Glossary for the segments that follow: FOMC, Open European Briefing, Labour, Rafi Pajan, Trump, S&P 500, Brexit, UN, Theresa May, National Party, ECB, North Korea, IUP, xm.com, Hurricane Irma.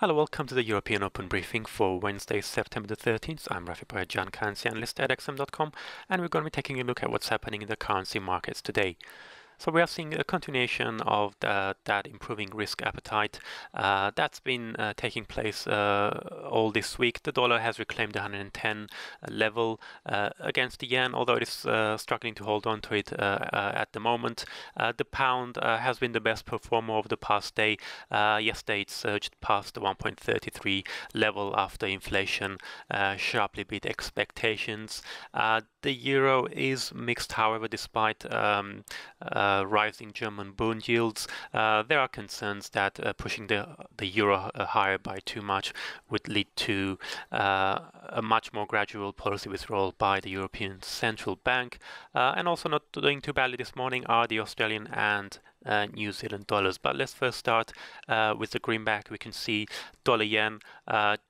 Hello, welcome to the European Open Briefing for Wednesday, September the 13th. I'm Rafi Pajan, currency analyst at xm.com, and we're going to be taking a look at what's happening in the currency markets today. So we are seeing a continuation of that improving risk appetite that's been taking place all this week. The dollar has reclaimed the 110 level against the yen, although it is struggling to hold on to it at the moment. The pound has been the best performer over the past day. Yesterday it surged past the 1.33 level after inflation sharply beat expectations. The euro is mixed, however, despite rising German bond yields. There are concerns that pushing the euro higher by too much would lead to a much more gradual policy withdrawal by the European Central Bank. And also not doing too badly this morning are the Australian and New Zealand dollars. But let's first start with the greenback. We can see dollar yen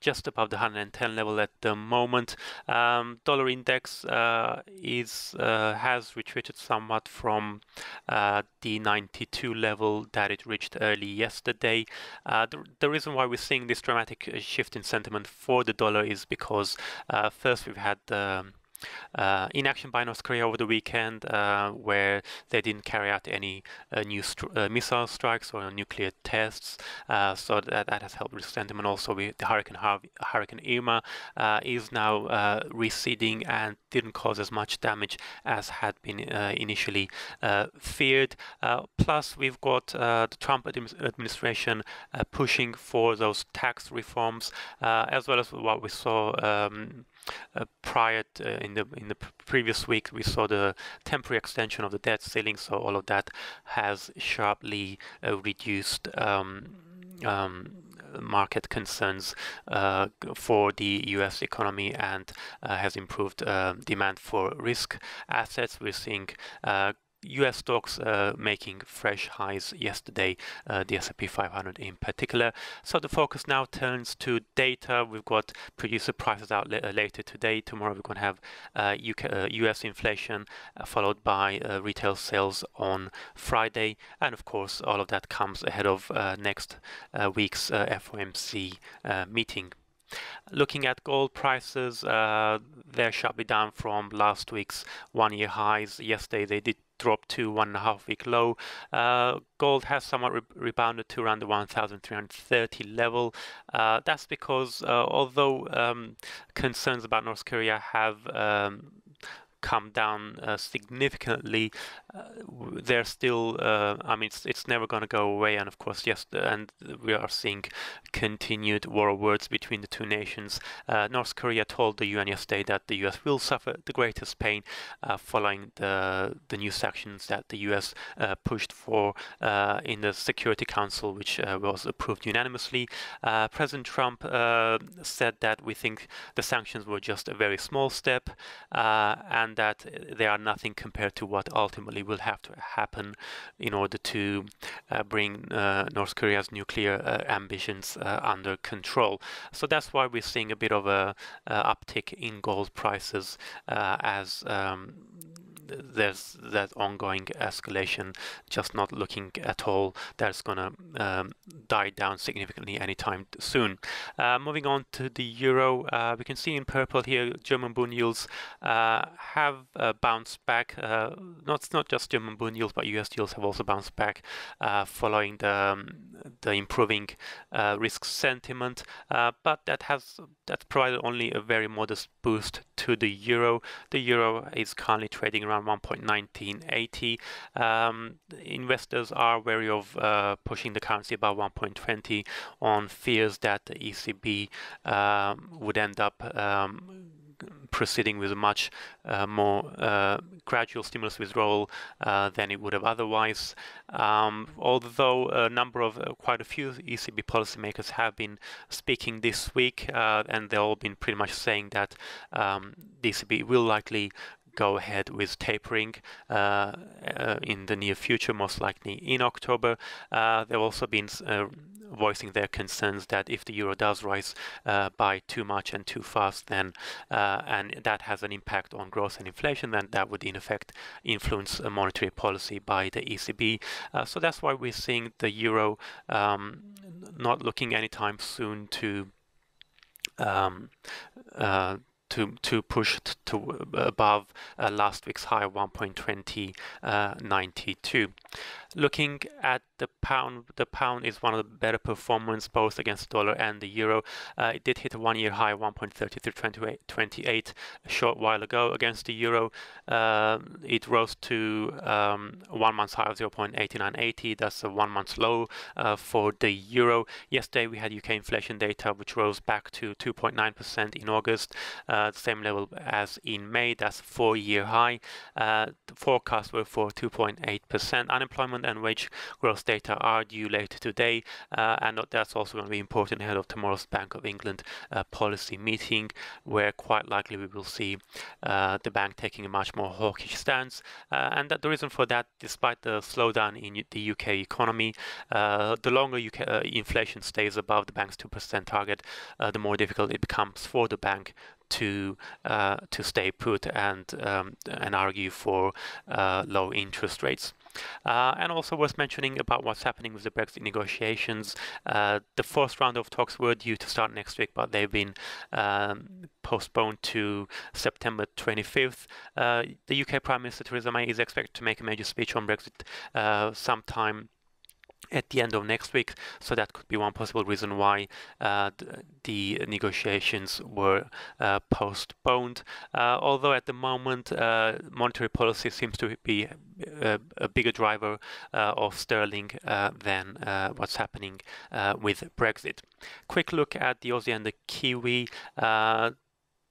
just above the 110 level at the moment. Dollar index has retreated somewhat from the 92 level that it reached early yesterday. The reason why we're seeing this dramatic shift in sentiment for the dollar is because first we've had inaction by North Korea over the weekend, where they didn't carry out any new missile strikes or nuclear tests, so that has helped with sentiment. Also, with the Hurricane Irma is now receding and didn't cause as much damage as had been initially feared. Plus, we've got the Trump administration pushing for those tax reforms, as well as what we saw prior to in the previous week. We saw the temporary extension of the debt ceiling, so all of that has sharply reduced market concerns for the US economy and has improved demand for risk assets. We're seeing US stocks making fresh highs yesterday, the S&P 500 in particular. So the focus now turns to data. We've got producer prices out later today. Tomorrow we're going to have US inflation, followed by retail sales on Friday. And of course, all of that comes ahead of next week's FOMC meeting. Looking at gold prices, they're sharply down from last week's one-year highs. Yesterday they did drop to 1.5-week low. Gold has somewhat rebounded to around the 1,330 level. That's because although concerns about North Korea have come down significantly, they're still I mean, it's never going to go away. And of course, yes, and we are seeing continued war of words between the two nations. North Korea told the UN yesterday that the US will suffer the greatest pain following the new sanctions that the US pushed for in the Security Council, which was approved unanimously. President Trump said that we think the sanctions were just a very small step, and that they are nothing compared to what ultimately will have to happen in order to bring North Korea's nuclear ambitions under control. So that's why we're seeing a bit of a uptick in gold prices as there's that ongoing escalation just not looking at all that's gonna die down significantly anytime soon. Moving on to the euro, we can see in purple here German bond yields have bounced back. Not just German bond yields, but US yields have also bounced back following the improving risk sentiment, but that's provided only a very modest boost to the euro. The euro is currently trading around 1.1980. Investors are wary of pushing the currency above 1.20 on fears that the ECB would end up proceeding with a much more gradual stimulus withdrawal than it would have otherwise. Although a number of quite a few ECB policymakers have been speaking this week, and they've all been pretty much saying that the ECB will likely go ahead with tapering in the near future, most likely in October. They've also been voicing their concerns that if the euro does rise by too much and too fast, then and that has an impact on growth and inflation, then that would in effect influence monetary policy by the ECB. So that's why we're seeing the euro not looking anytime soon to push to above last week's high 1.2092. Looking at the pound is one of the better performers both against the dollar and the euro. It did hit a one-year high 1.3328 a short while ago. Against the euro, it rose to 1 month high of 0.8980. That's a 1 month low for the euro. Yesterday we had UK inflation data which rose back to 2.9% in August. The same level as in May, that's a four-year high. The forecasts were for 2.8%. Unemployment and wage growth data are due later today, and that's also going to be important ahead of tomorrow's Bank of England policy meeting, where quite likely we will see the bank taking a much more hawkish stance. And that the reason for that, despite the slowdown in the UK economy, the longer UK inflation stays above the bank's 2% target, the more difficult it becomes for the bank to stay put and argue for low interest rates. And also worth mentioning about what's happening with the Brexit negotiations. The first round of talks were due to start next week, but they've been postponed to September 25th. The UK Prime Minister Theresa May is expected to make a major speech on Brexit sometime at the end of next week, so that could be one possible reason why the negotiations were postponed. Although at the moment monetary policy seems to be a bigger driver of sterling than what's happening with Brexit. Quick look at the Aussie and the Kiwi.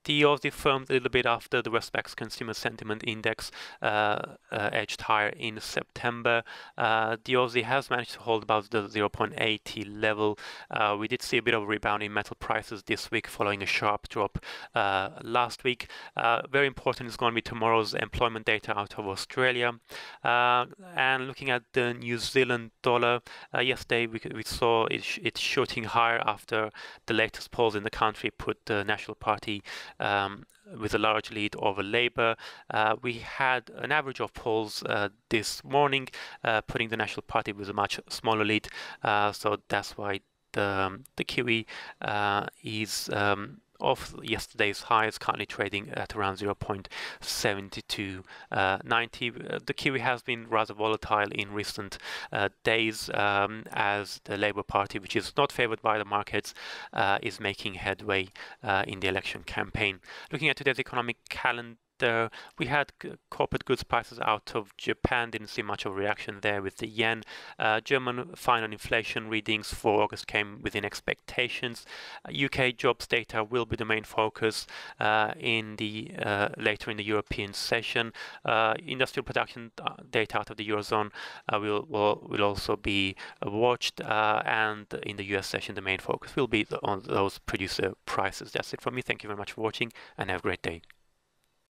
The Aussie firmed a little bit after the Westpac's Consumer Sentiment Index edged higher in September. The Aussie has managed to hold above the 0.80 level. We did see a bit of a rebound in metal prices this week following a sharp drop last week. Very important is going to be tomorrow's employment data out of Australia. And looking at the New Zealand dollar, yesterday we saw it shooting higher after the latest polls in the country put the National Party with a large lead over Labour. We had an average of polls this morning, putting the National Party with a much smaller lead. So that's why the Kiwi is off yesterday's highs, currently trading at around 0.7290. The Kiwi has been rather volatile in recent days as the Labour Party, which is not favoured by the markets, is making headway in the election campaign. Looking at today's economic calendar, we had corporate goods prices out of Japan, didn't see much of a reaction there with the yen. German final inflation readings for August came within expectations. UK jobs data will be the main focus later in the European session. Industrial production data out of the Eurozone will also be watched, and in the US session the main focus will be on those producer prices. That's it from me. Thank you very much for watching and have a great day.